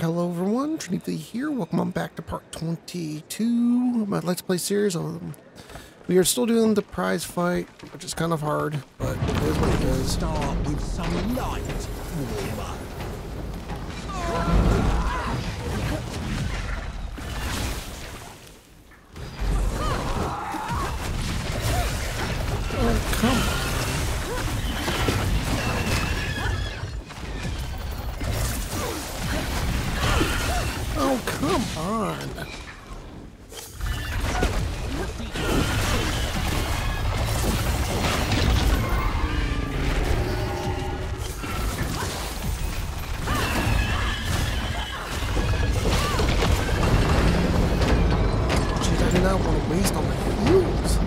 Hello everyone, TrendyFlea here. Welcome on back to part 22 of my Let's Play series. We are still doing the prize fight, which is kind of hard, but it is what it is. Start with some light. Oh, come on. Oh, come on. Geez, I do not want to waste all my heals.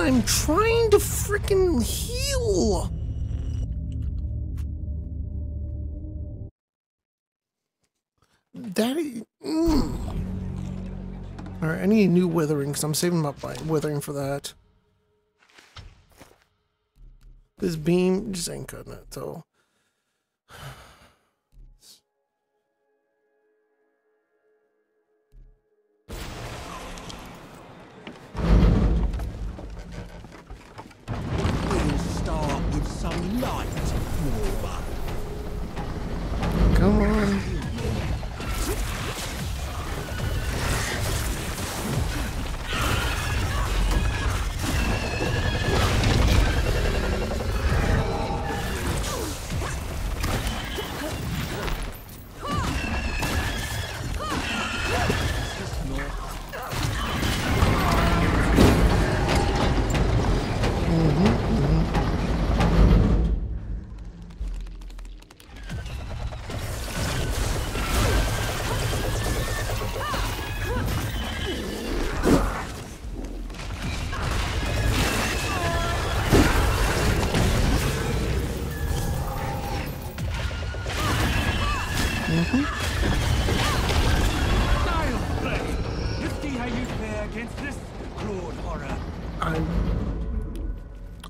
I'm trying to freaking heal. That is, All right, I need a new withering because I'm saving up my withering for that. This beam just ain't cutting it, so. Some light, come on.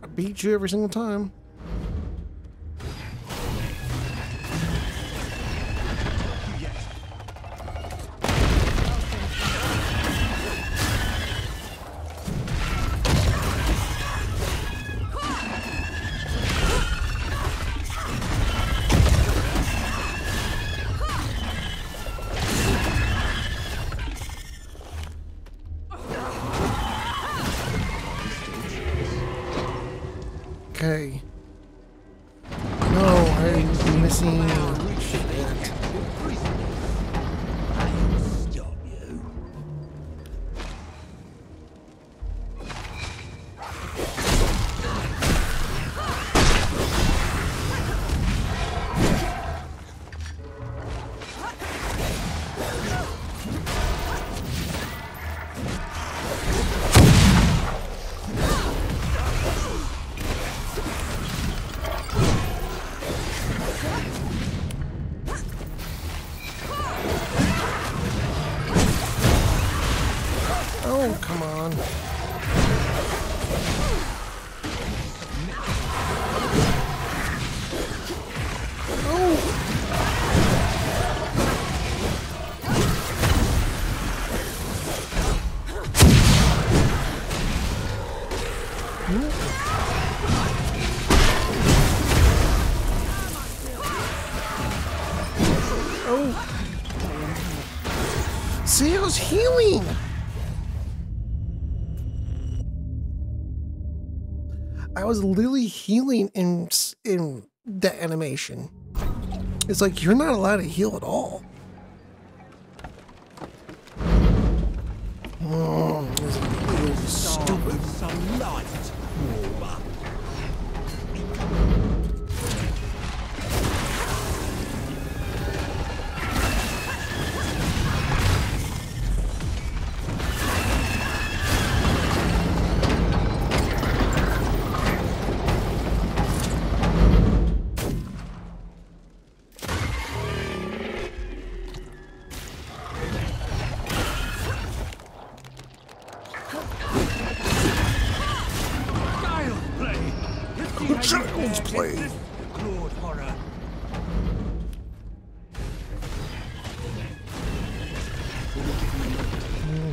I beat you every single time. Okay. No, I'm missing shit. Oh. See, I was healing. I was literally healing in that animation. It's like, you're not allowed to heal at all. Oh, this is stupid.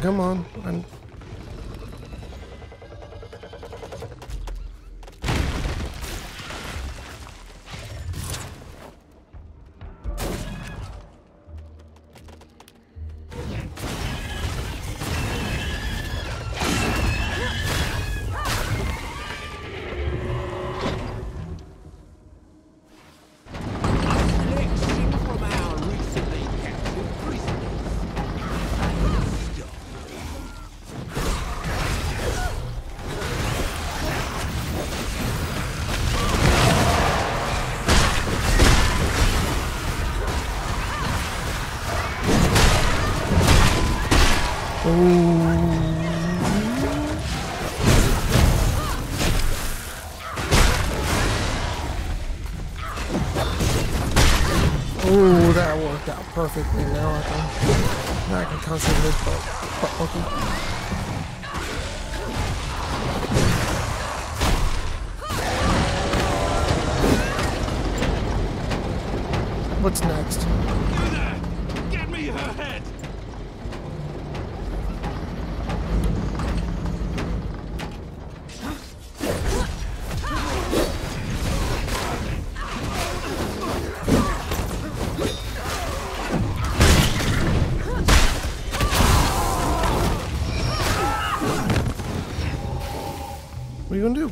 Come on, perfectly now. I can constantly this butt monkey. What's next? You there! Get me her head! What are you gonna do?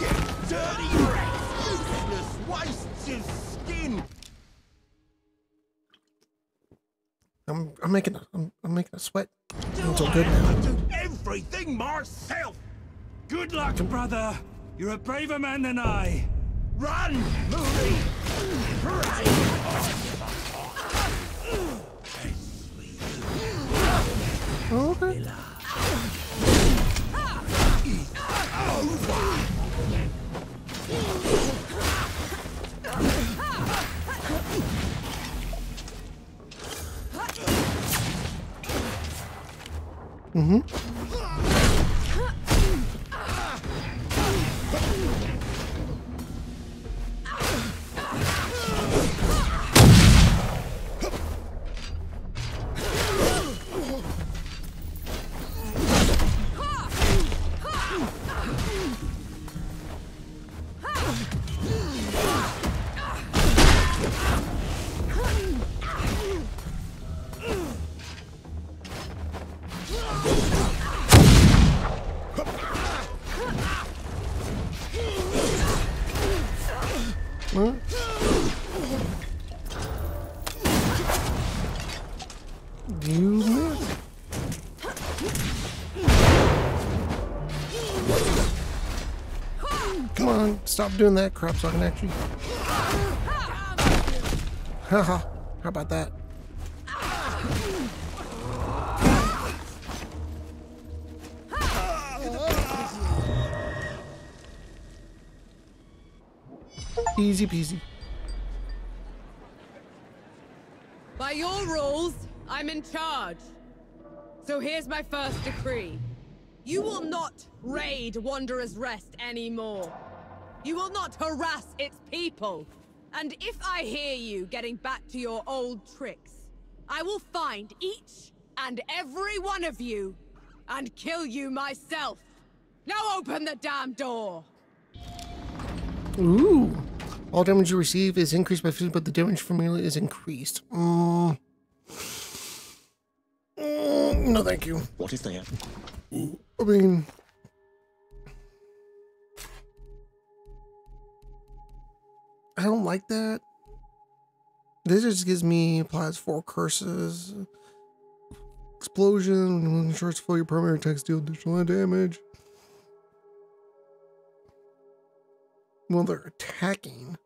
You dirty rats! Useless wastes his skin. I'm making a sweat. I'm so good now. I do everything myself. Good luck, brother. You're a braver man than I. Run, Moody. Oh, okay. Come on, stop doing that crap so I can actually. Haha, how about that? Easy peasy. By your rules, I'm in charge. So here's my first decree. You will not raid Wanderer's Rest anymore. You will not harass its people. And if I hear you getting back to your old tricks, I will find each and every one of you and kill you myself. Now open the damn door. Ooh. All damage you receive is increased by 50, but the damage formula is increased. No, thank you. What is that? I mean... I don't like that. This just gives me, applies 4 curses. Explosion, when the shorts full your primary attacks deal additional damage. Well, they're attacking.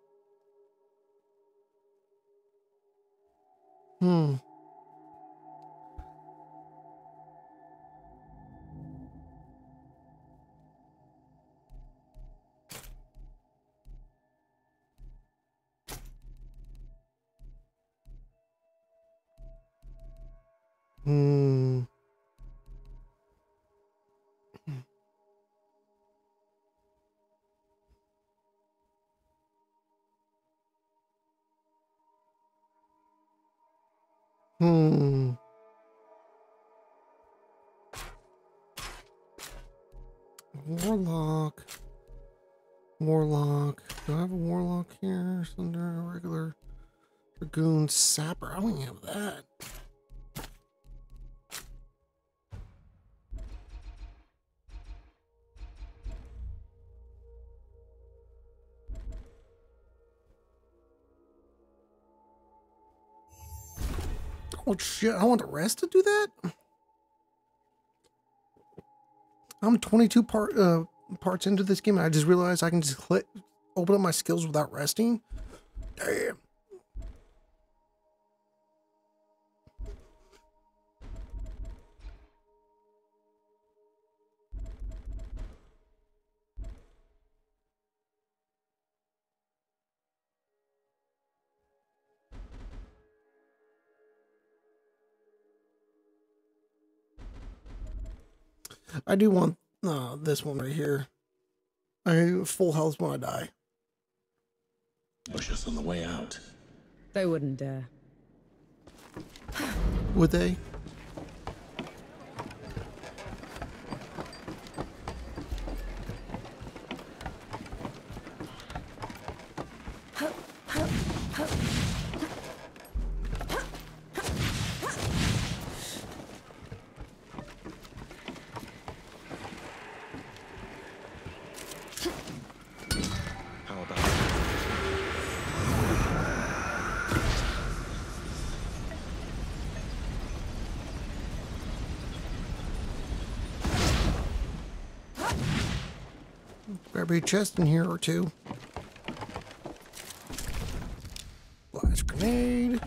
Warlock. Do I have a warlock here? Cinder, regular dragoon, sapper. I don't even have that. Oh shit, I want the rest to do that? I'm 22 parts into this game and I just realized I can just click, open up my skills without resting. Damn. I do want this one right here. I full health when I die. Push us on the way out. They wouldn't dare. Would they? A chest in here or two. Flash grenade.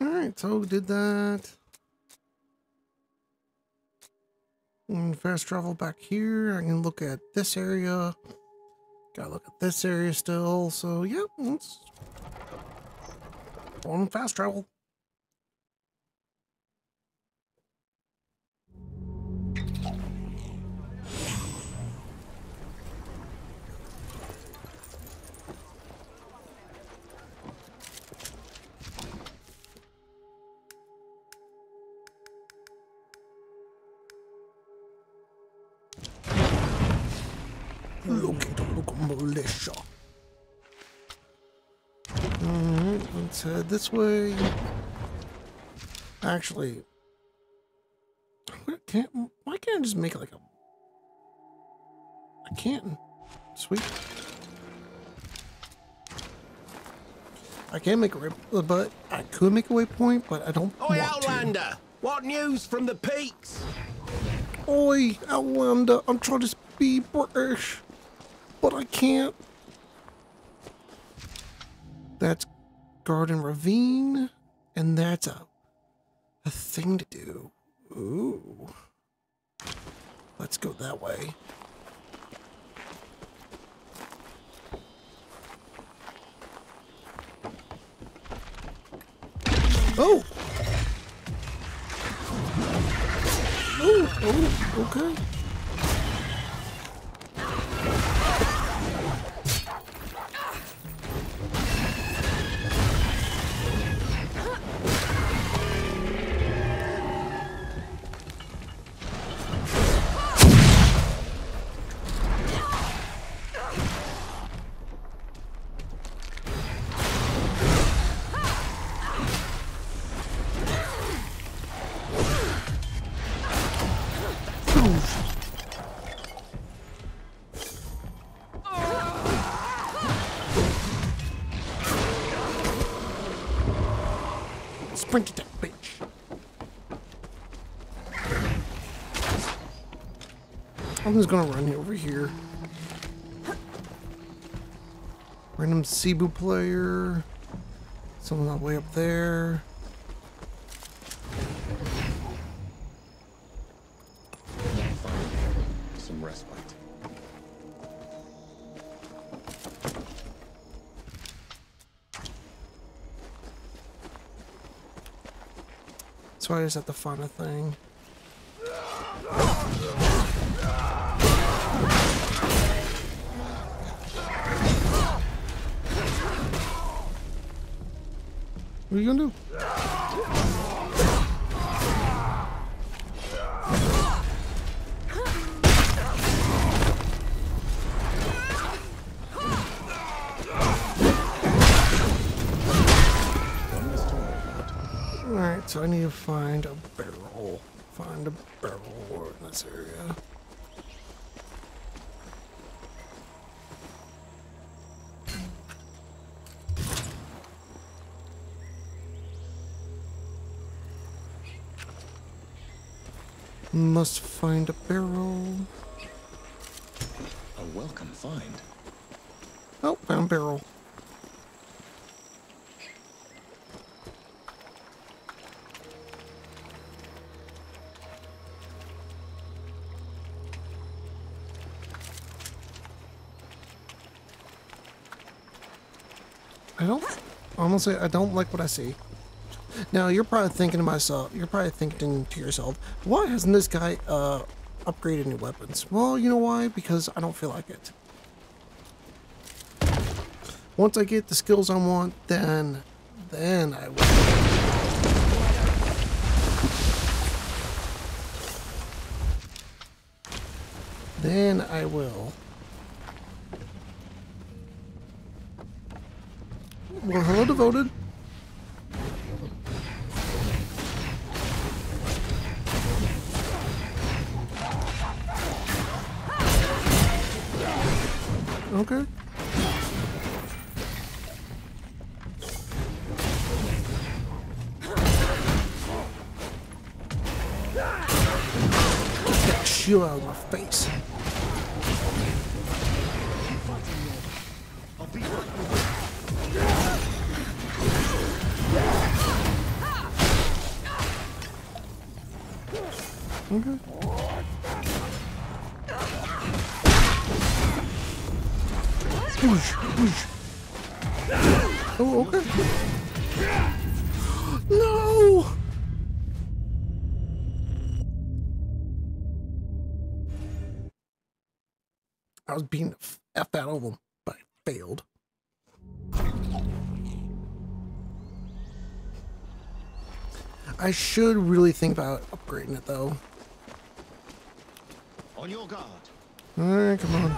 All right, so did that. And fast travel back here. I can look at this area. Gotta look at this area still, so yeah, let's go on fast travel. This way. Actually, why can't I just make like a... I can't. Sweet. I can make a waypoint, but I could make a waypoint, but I don't want Outlander, to. What news from the peaks? Oi, Outlander, I'm trying to be British, but I can't. That's Garden Ravine, and that's a thing to do. Ooh. Let's go that way. Oh! Oh, okay. Bring it down, bitch. I'm just gonna run over here. Random Cebu player. Someone that way up there. Some respite. So I just have to find a thing. What are you gonna do? Alright, so I need to find a barrel. Find a barrel in this area. Must find a barrel. A welcome find. Oh, found barrel. I don't, honestly, I don't like what I see. Now, you're probably thinking to myself, you're probably thinking to yourself, why hasn't this guy upgraded new weapons? Well, you know why? Because I don't feel like it. Once I get the skills I want, then I will. Then I will. Well, hello, Devoted. Okay. Get the shield out of my face. Oh, okay. No! I was beating the F out of them, but I failed. I should really think about upgrading it, though. On your guard. Alright, come on.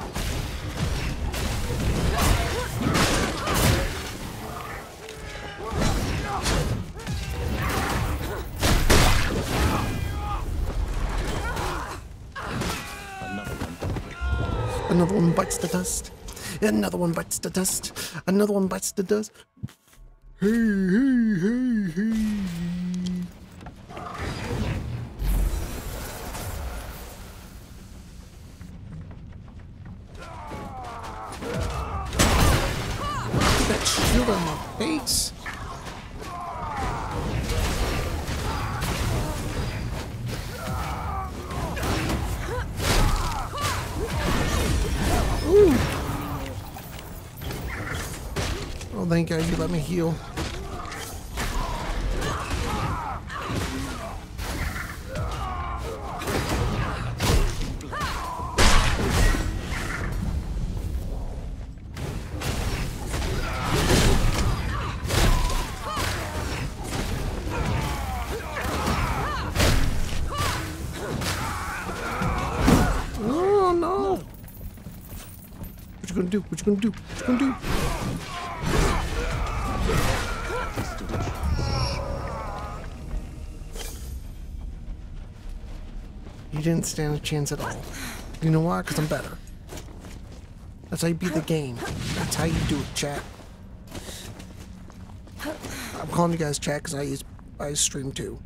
Another one bites the dust. Another one bites the dust. Another one bites the dust. Hey, hey, hey, hey. Get that shield on my face. Oh, thank God you let me heal. Oh, no. What you gonna do? What you gonna do? What you gonna do? Didn't stand a chance at all. You know why? Because I'm better. That's how you beat the game. That's how you do it, chat. I'm calling you guys chat because I use I stream too.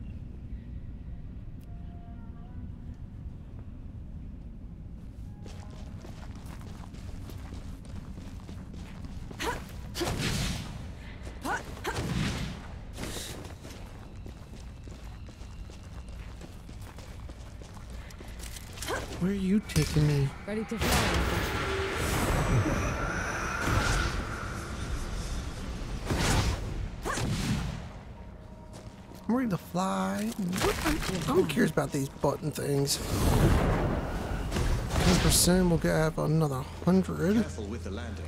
Where are you taking me? Ready to fly. I'm ready to fly. I don't care about these button things. 10% will get another 100. Careful with the landing.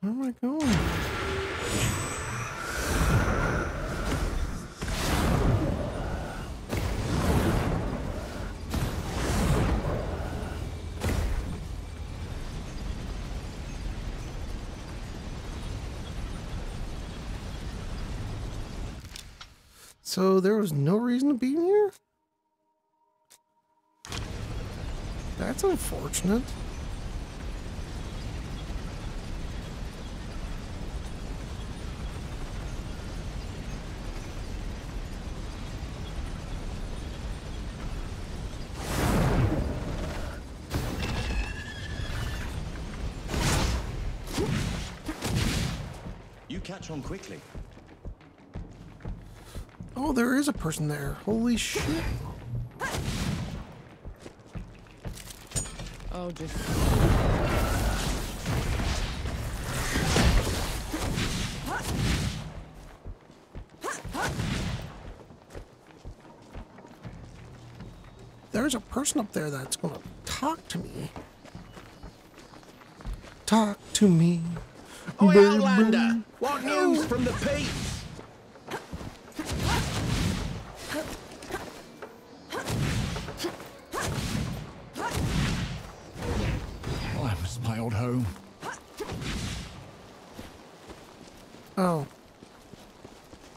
Where am I going? So there was no reason to be in here? That's unfortunate. You catch on quickly. Oh, there is a person there. Holy shit. Oh, just... There's a person up there that's gonna talk to me. Talk to me. Oi, Outlander! What news from the peak? My old home. Oh,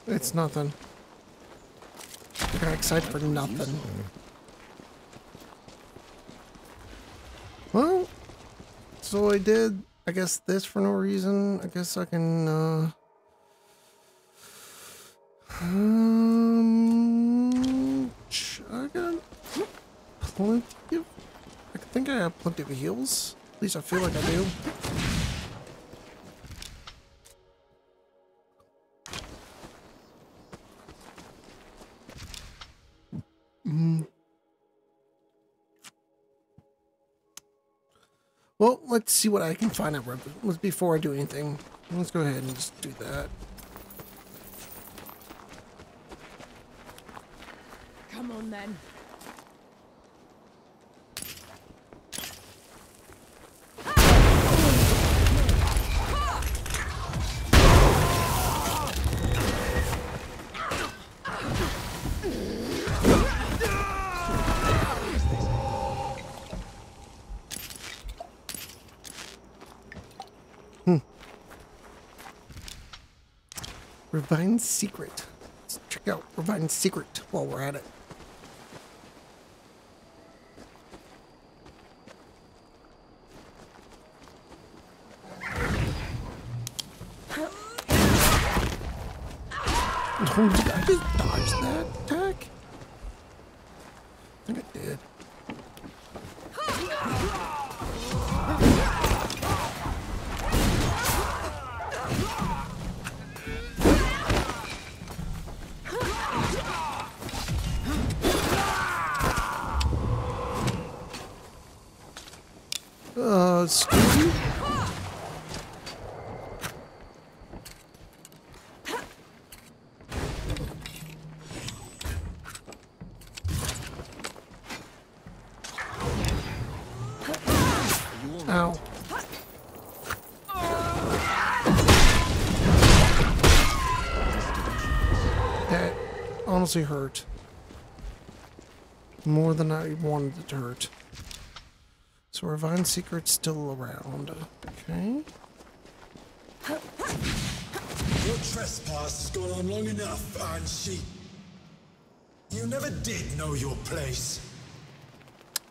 it's nothing. I got excited for nothing. Well, so I did, I guess, this for no reason. I guess I can I got plenty of, I think I have plenty of heals. At least I feel like I do. Well, let's see what I can find out before I do anything. Let's go ahead and just do that. Come on, then. Ravine Secret. Let's check out Ravine Secret while we're at it. Oh, did I just dodge that attack? I think I did. Excuse me? Ow. That honestly hurt. More than I wanted it to hurt. So Ravine Secret's still around. Okay. Your trespass has gone on long enough, and she. You never did know your place.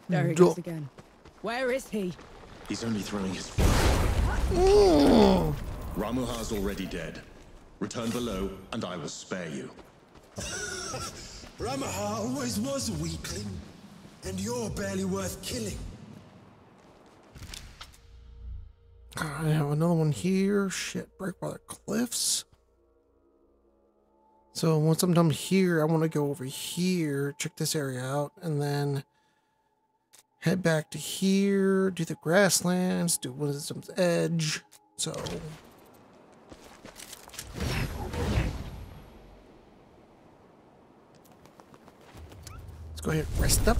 There he goes again. Where is he? He's only throwing his... Ramuha's already dead. Return below, and I will spare you. Ramuha always was a weakling, and you're barely worth killing. I have another one here. Shit, Breakwater Cliffs. So once I'm done here, I want to go over here, check this area out, and then head back to here, do the grasslands, do Wisdom's Edge. So... let's go ahead and rest up.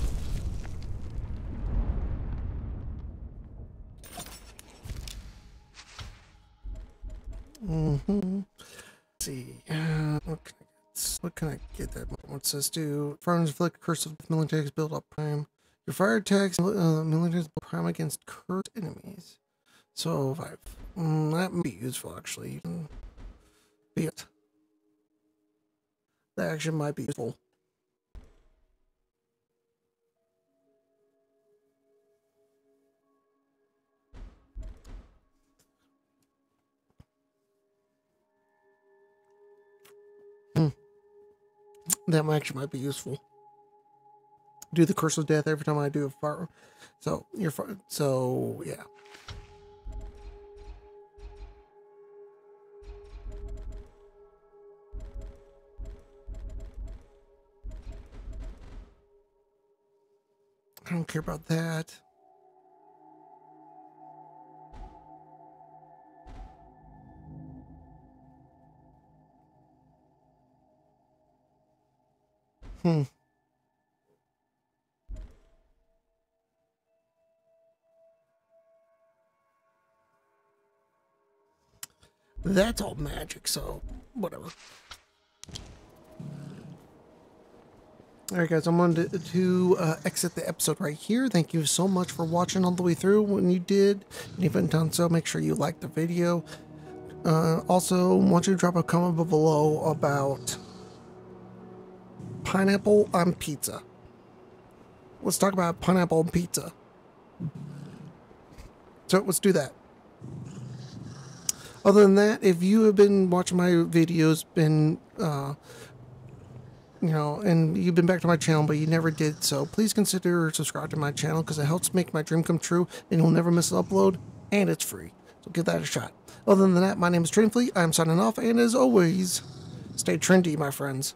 Let's see. What can I get that? What's this do? Farmers inflict curse of milling attacks build up prime. Your fire attacks milling attacks build prime against cursed enemies. So that may be useful actually. Be it. That actually might be useful. That actually might be useful. Do the curse of death every time I do a fire. So you're fine. So yeah. I don't care about that. That's all magic, so whatever. Alright guys, I'm going to exit the episode right here. Thank you so much for watching all the way through. When you did, and if you haven't done so, make sure you like the video. Also, I want you to drop a comment below about... pineapple on pizza. Let's talk about pineapple on pizza. So let's do that. Other than that, if you have been watching my videos, been you know, and you've been back to my channel but you never did so, please consider subscribing to my channel because it helps make my dream come true and you'll never miss an upload, and it's free, so give that a shot. Other than that, my name is TrendyFlea. I'm signing off, and as always, stay trendy, my friends.